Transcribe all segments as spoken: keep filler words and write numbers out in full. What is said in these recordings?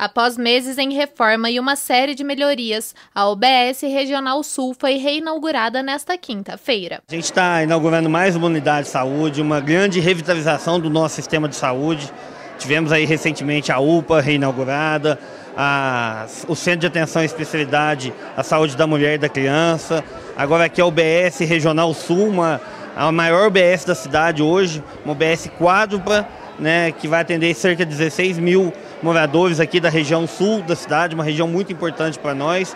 Após meses em reforma e uma série de melhorias, a U B S Regional Sul foi reinaugurada nesta quinta-feira. A gente está inaugurando mais uma unidade de saúde, uma grande revitalização do nosso sistema de saúde. Tivemos aí recentemente a U P A reinaugurada, a, o Centro de Atenção e Especialidade à Saúde da Mulher e da Criança. Agora aqui é a U B S Regional Sul, uma, a maior U B S da cidade hoje, uma U B S quádrupla, né, que vai atender cerca de dezesseis mil moradores aqui da região sul da cidade, uma região muito importante para nós.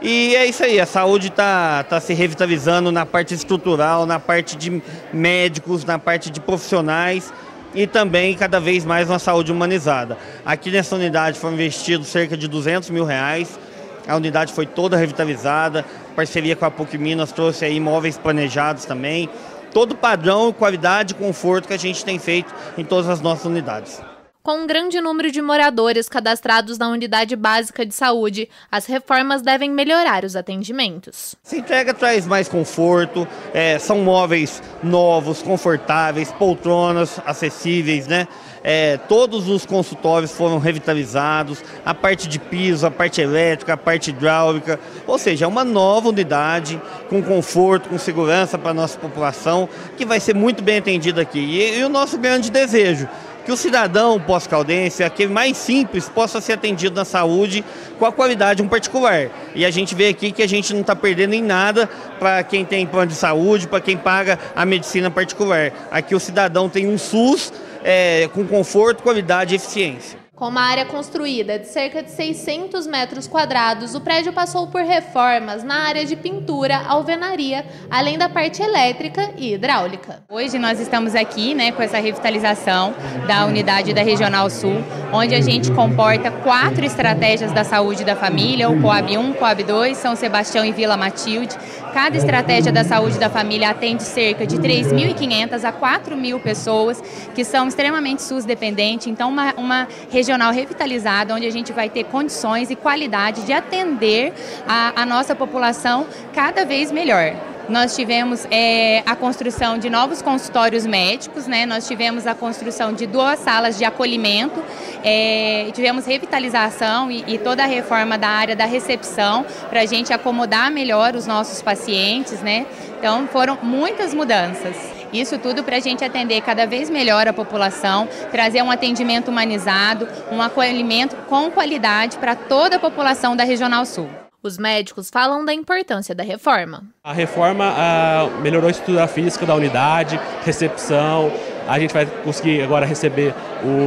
E é isso aí, a saúde está tá se revitalizando na parte estrutural, na parte de médicos, na parte de profissionais e também cada vez mais uma saúde humanizada. Aqui nessa unidade foram investidos cerca de duzentos mil reais, a unidade foi toda revitalizada, parceria com a P U C Minas trouxe aí imóveis planejados também, todo o padrão, qualidade e conforto que a gente tem feito em todas as nossas unidades. Com um grande número de moradores cadastrados na Unidade Básica de Saúde, as reformas devem melhorar os atendimentos. Essa entrega traz mais conforto, é, são móveis novos, confortáveis, poltronas acessíveis, né? É, todos os consultórios foram revitalizados, a parte de piso, a parte elétrica, a parte hidráulica, ou seja, é uma nova unidade com conforto, com segurança para a nossa população, que vai ser muito bem atendida aqui. E, e o nosso grande desejo, que o cidadão pós-caldense, aquele mais simples, possa ser atendido na saúde com a qualidade um particular. E a gente vê aqui que a gente não está perdendo em nada para quem tem plano de saúde, para quem paga a medicina particular. Aqui o cidadão tem um SUS é, com conforto, qualidade e eficiência. Com uma área construída de cerca de seiscentos metros quadrados, o prédio passou por reformas na área de pintura, alvenaria, além da parte elétrica e hidráulica. Hoje nós estamos aqui, né, com essa revitalização da unidade da Regional Sul, onde a gente comporta quatro estratégias da saúde da família, o Coab um, Coab dois, São Sebastião e Vila Matilde. Cada estratégia da saúde da família atende cerca de três mil e quinhentas a quatro mil pessoas que são extremamente SUS dependentes, então uma, uma regional revitalizada, onde a gente vai ter condições e qualidade de atender a, a nossa população cada vez melhor. Nós tivemos é, a construção de novos consultórios médicos, né? Nós tivemos a construção de duas salas de acolhimento, é, tivemos revitalização e, e toda a reforma da área da recepção para a gente acomodar melhor os nossos pacientes, né? Então foram muitas mudanças. Isso tudo para a gente atender cada vez melhor a população, trazer um atendimento humanizado, um acolhimento com qualidade para toda a população da Regional Sul. Os médicos falam da importância da reforma. A reforma ah, melhorou a estrutura física da unidade, recepção, a gente vai conseguir agora receber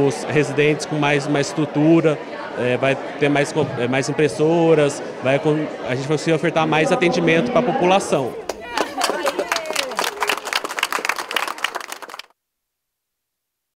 os residentes com mais, mais estrutura, é, vai ter mais, mais impressoras, vai, a gente vai conseguir ofertar mais atendimento para a população.